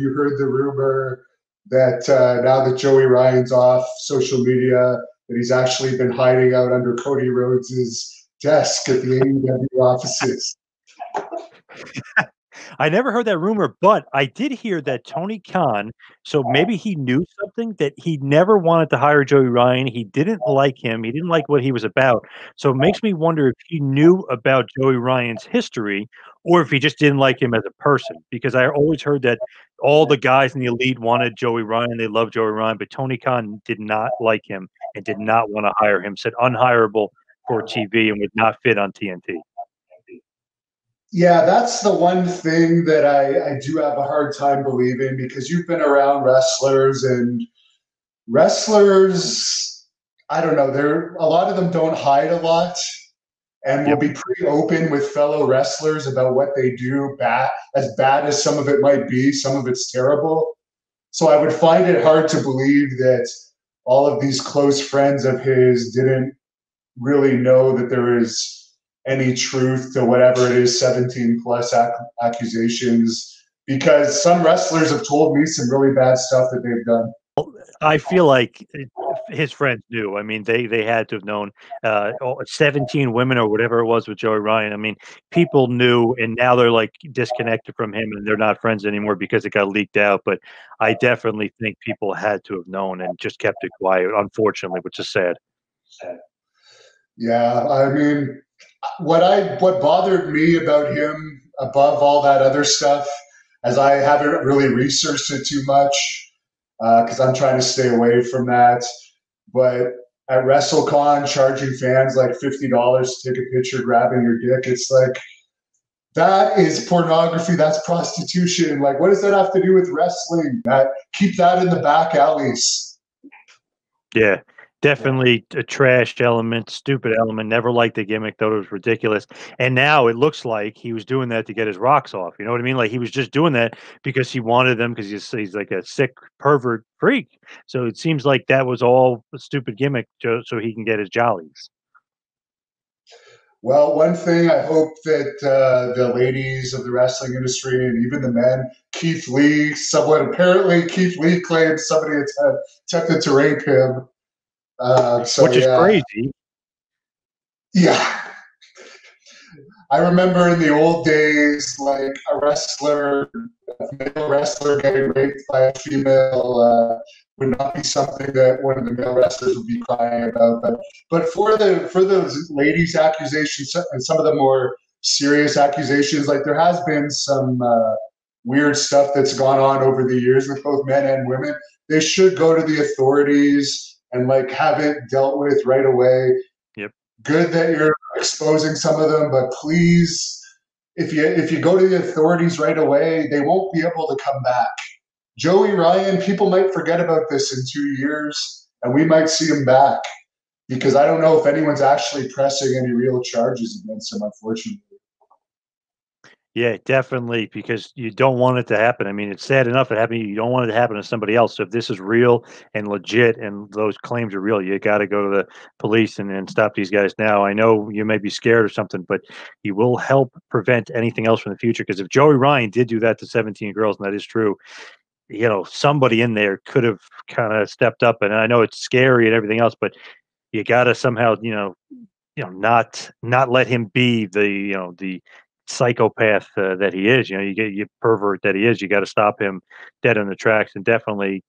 you heard the rumor that now that Joey Ryan's off social media, that he's actually been hiding out under Cody Rhodes's desk at the AEW offices? I never heard that rumor, but I did hear that Tony Khan, so maybe he knew something, that he never wanted to hire Joey Ryan. He didn't like him. He didn't like what he was about. So it makes me wonder if he knew about Joey Ryan's history or if he just didn't like him as a person, because I always heard that all the guys in the elite wanted Joey Ryan. They loved Joey Ryan, but Tony Khan did not like him and did not want to hire him, said unhirable for TV and would not fit on TNT. Yeah, that's the one thing that I do have a hard time believing, because you've been around wrestlers, and wrestlers, I don't know, they're, a lot of them don't hide a lot and will be pretty open with fellow wrestlers about what they do, as bad as some of it might be. Some of it's terrible. So I would find it hard to believe that all of these close friends of his didn't really know that there is any truth to whatever it is, 17 plus accusations, because some wrestlers have told me some really bad stuff that they've done. I feel like his friends knew. I mean, they had to have known 17 women or whatever it was with Joey Ryan. I mean, people knew, and now they're like disconnected from him and they're not friends anymore because it got leaked out. But I definitely think people had to have known and just kept it quiet, unfortunately, which is sad. Yeah, I mean, what bothered me about him above all that other stuff, as I haven't really researched it too much, because I'm trying to stay away from that, but at WrestleCon, charging fans like $50 to take a picture grabbing your dick, it's like, that is pornography, that's prostitution. Like, what does that have to do with wrestling? Keep that in the back alleys. Yeah. Definitely a trash element, stupid element, never liked the gimmick, thought it was ridiculous. And now it looks like he was doing that to get his rocks off. You know what I mean? Like, he was just doing that because he wanted them, because he's like a sick, pervert freak. So it seems like that was all a stupid gimmick so he can get his jollies. Well, one thing I hope that the ladies of the wrestling industry, and even the men, Keith Lee claims somebody attempted to rape him. Which is crazy. Yeah. I remember in the old days, like a male wrestler getting raped by a female would not be something that one of the male wrestlers would be crying about. But for those ladies' accusations, and some of the more serious accusations, like there has been some weird stuff that's gone on over the years with both men and women. They should go to the authorities and like have it dealt with right away. Yep. Good that you're exposing some of them, but please, if you go to the authorities right away, they won't be able to come back. Joey Ryan, people might forget about this in 2 years, and we might see him back, because I don't know if anyone's actually pressing any real charges against him, unfortunately. Yeah, definitely, because you don't want it to happen. I mean, it's sad enough it happened. You don't want it to happen to somebody else. So if this is real and legit and those claims are real, you got to go to the police and stop these guys now. I know you may be scared or something, but you will help prevent anything else from the future, because if Joey Ryan did do that to 17 girls, and that is true, you know, somebody in there could have kind of stepped up. And I know it's scary and everything else, but you got to somehow, you know, not let him be the psychopath that he is. You know, you pervert that he is. You got to stop him dead in the tracks, and definitely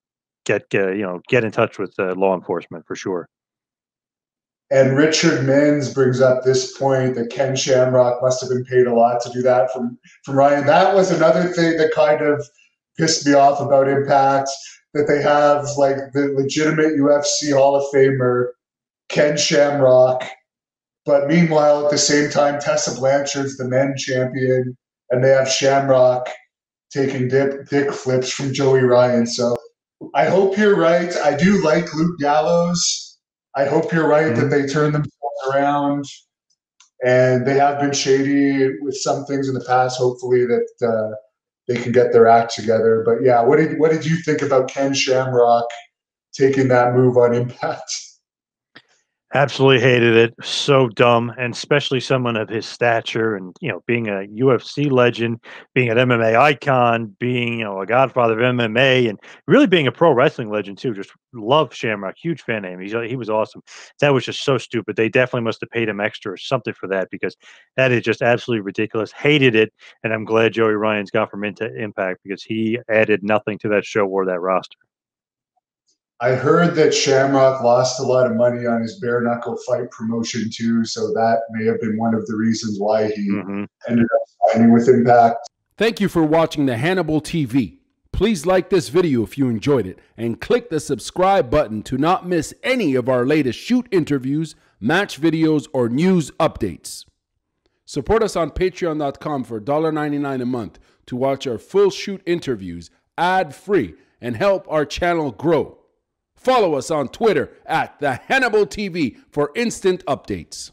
get in touch with law enforcement for sure. And Richard Minns brings up this point that Ken Shamrock must have been paid a lot to do that from Ryan. That was another thing that kind of pissed me off about Impact, that they have like the legitimate UFC Hall of Famer Ken Shamrock, but meanwhile, at the same time, Tessa Blanchard's the men champion, and they have Shamrock taking dick flips from Joey Ryan. So I hope you're right. I do like Luke Gallows. I hope you're right that they turned themselves around, and they have been shady with some things in the past. Hopefully that they can get their act together. But yeah, what did you think about Ken Shamrock taking that move on Impact? Absolutely hated it. So dumb, and especially someone of his stature and, you know, being a UFC legend, being an MMA icon, being, you know, a godfather of MMA, and really being a pro wrestling legend too. Just love Shamrock, huge fan of him. He was awesome. That was just so stupid. They definitely must have paid him extra or something for that, because that is just absolutely ridiculous. Hated it, and I'm glad Joey Ryan's gone from Impact, because he added nothing to that show or that roster. I heard that Shamrock lost a lot of money on his bare knuckle fight promotion too, so that may have been one of the reasons why he ended up signing with Impact. Thank you for watching the Hannibal TV. Please like this video if you enjoyed it, and click the subscribe button to not miss any of our latest shoot interviews, match videos, or news updates. Support us on Patreon.com for $1.99 a month to watch our full shoot interviews ad-free and help our channel grow. Follow us on Twitter at The Hannibal TV for instant updates.